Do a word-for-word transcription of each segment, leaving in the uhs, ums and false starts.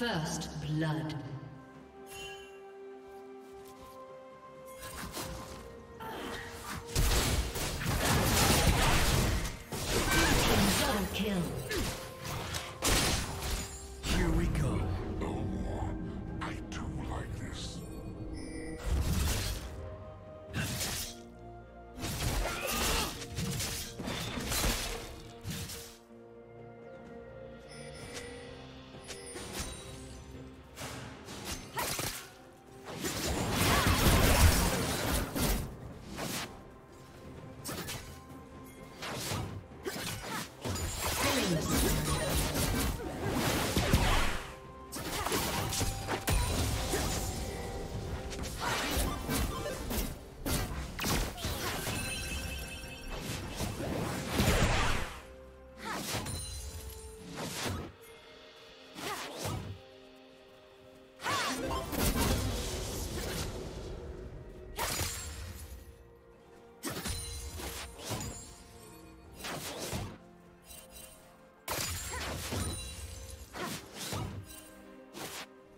First blood.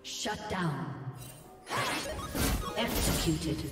Shut down. Executed.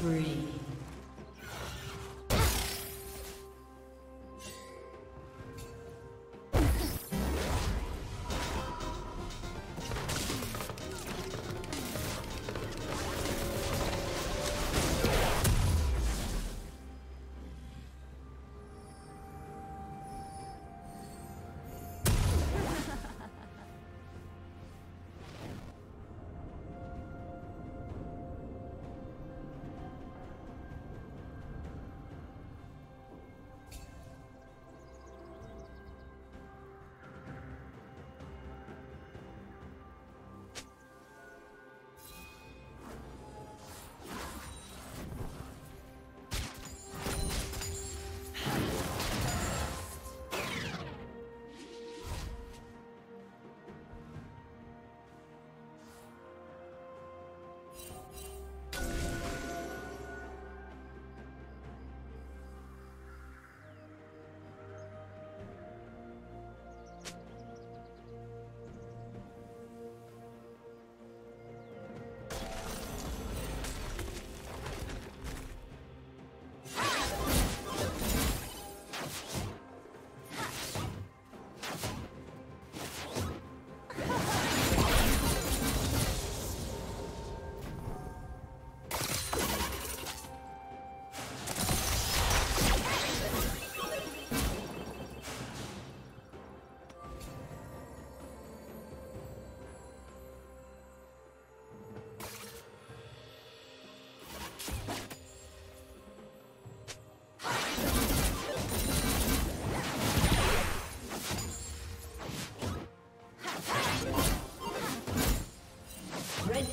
spree.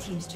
Team's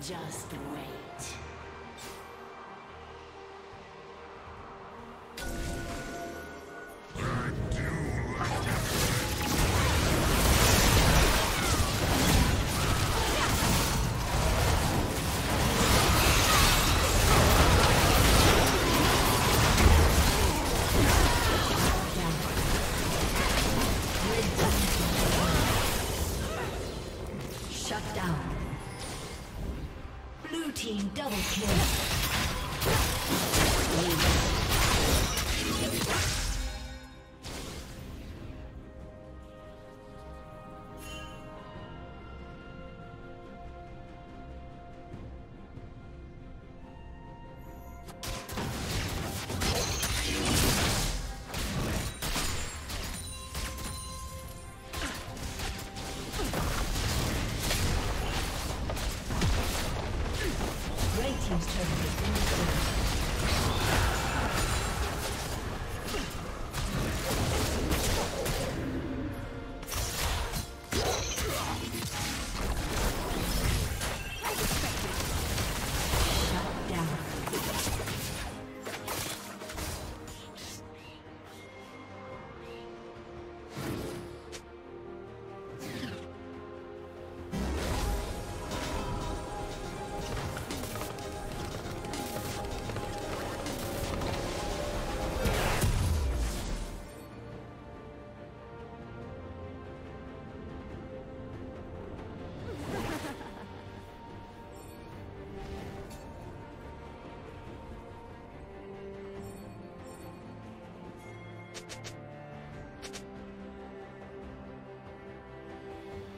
Just wait. Team's turn.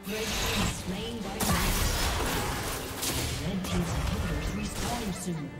Red team slain by night. Red team's inhibitors respawning soon.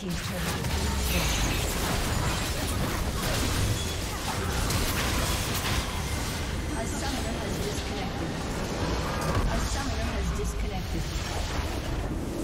Team's turn. A summoner has disconnected. A summoner has disconnected.